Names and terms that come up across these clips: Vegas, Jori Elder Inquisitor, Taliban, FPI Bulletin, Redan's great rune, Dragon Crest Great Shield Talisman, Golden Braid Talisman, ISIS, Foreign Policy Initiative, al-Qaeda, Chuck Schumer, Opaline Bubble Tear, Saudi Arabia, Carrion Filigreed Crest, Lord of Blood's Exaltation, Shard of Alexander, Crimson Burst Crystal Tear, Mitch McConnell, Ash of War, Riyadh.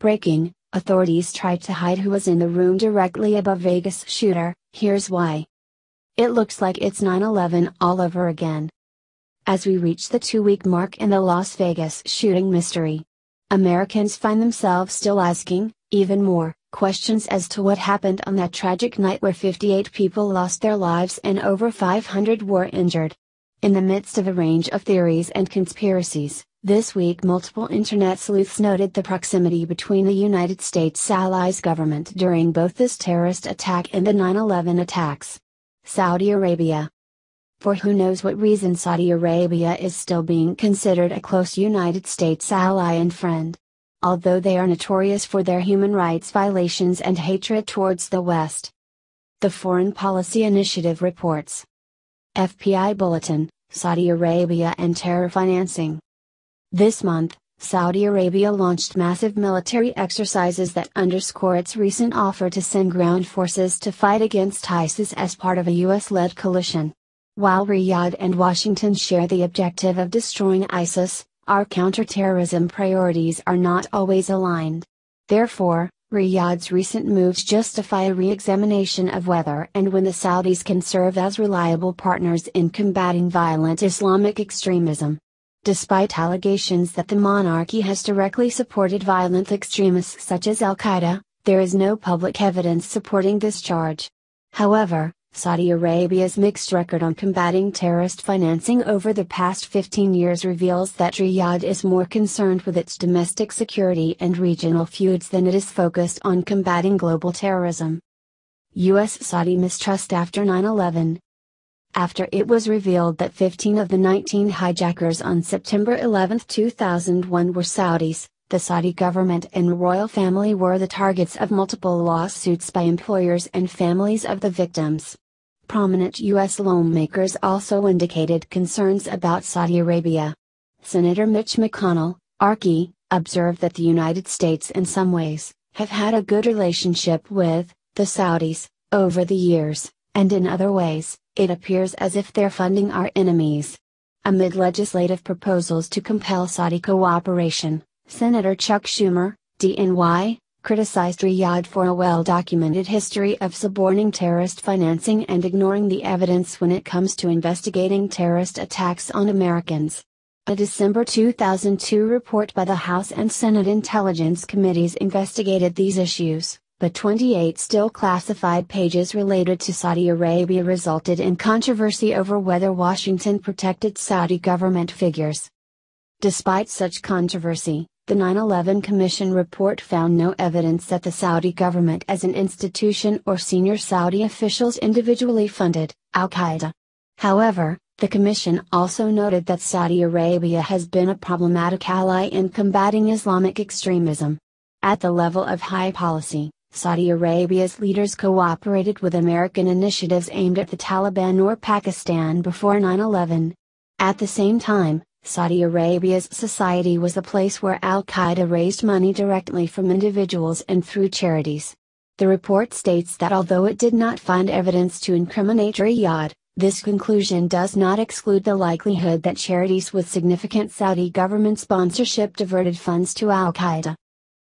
Breaking: authorities tried to hide who was in the room directly above Vegas shooter, here's why. It looks like it's 9/11 all over again. As we reach the two-week mark in the Las Vegas shooting mystery, Americans find themselves still asking, even more, questions as to what happened on that tragic night where 58 people lost their lives and over 500 were injured. In the midst of a range of theories and conspiracies, this week multiple internet sleuths noted the proximity between the United States allies' government during both this terrorist attack and the 9/11 attacks. Saudi Arabia. For who knows what reason, Saudi Arabia is still being considered a close United States ally and friend. Although they are notorious for their human rights violations and hatred towards the West. The Foreign Policy Initiative reports. FPI Bulletin, Saudi Arabia and Terror Financing. This month, Saudi Arabia launched massive military exercises that underscore its recent offer to send ground forces to fight against ISIS as part of a U.S.-led coalition. While Riyadh and Washington share the objective of destroying ISIS, our counterterrorism priorities are not always aligned. Therefore, Riyadh's recent moves justify a re-examination of whether and when the Saudis can serve as reliable partners in combating violent Islamic extremism. Despite allegations that the monarchy has directly supported violent extremists such as al-Qaeda, there is no public evidence supporting this charge. However, Saudi Arabia's mixed record on combating terrorist financing over the past 15 years reveals that Riyadh is more concerned with its domestic security and regional feuds than it is focused on combating global terrorism. U.S.-Saudi mistrust after 9/11. After it was revealed that 15 of the 19 hijackers on September 11, 2001 were Saudis, the Saudi government and royal family were the targets of multiple lawsuits by employers and families of the victims. Prominent U.S. lawmakers also indicated concerns about Saudi Arabia. Senator Mitch McConnell, ARCE, observed that the United States in some ways, have had a good relationship with the Saudis, over the years, and in other ways, it appears as if they're funding our enemies. Amid legislative proposals to compel Saudi cooperation, Senator Chuck Schumer, DNY, criticized Riyadh for a well-documented history of suborning terrorist financing and ignoring the evidence when it comes to investigating terrorist attacks on Americans. A December 2002 report by the House and Senate Intelligence Committees investigated these issues, but 28 still classified pages related to Saudi Arabia resulted in controversy over whether Washington protected Saudi government figures. Despite such controversy, the 9/11 Commission report found no evidence that the Saudi government as an institution or senior Saudi officials individually funded al-Qaeda. However, the Commission also noted that Saudi Arabia has been a problematic ally in combating Islamic extremism. At the level of high policy, Saudi Arabia's leaders cooperated with American initiatives aimed at the Taliban or Pakistan before 9/11. At the same time, Saudi Arabia's society was a place where al-Qaeda raised money directly from individuals and through charities. The report states that although it did not find evidence to incriminate Riyadh, this conclusion does not exclude the likelihood that charities with significant Saudi government sponsorship diverted funds to al-Qaeda.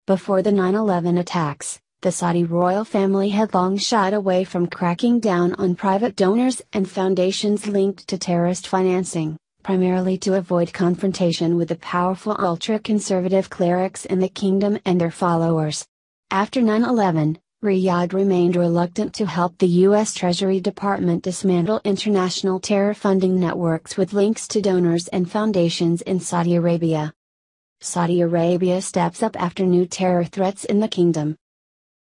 Before the 9/11 attacks, the Saudi royal family had long shied away from cracking down on private donors and foundations linked to terrorist financing, primarily to avoid confrontation with the powerful ultra-conservative clerics in the kingdom and their followers. After 9/11, Riyadh remained reluctant to help the U.S. Treasury Department dismantle international terror funding networks with links to donors and foundations in Saudi Arabia. Saudi Arabia steps up after new terror threats in the kingdom.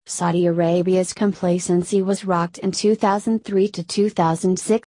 Saudi Arabia's complacency was rocked in 2003 to 2006.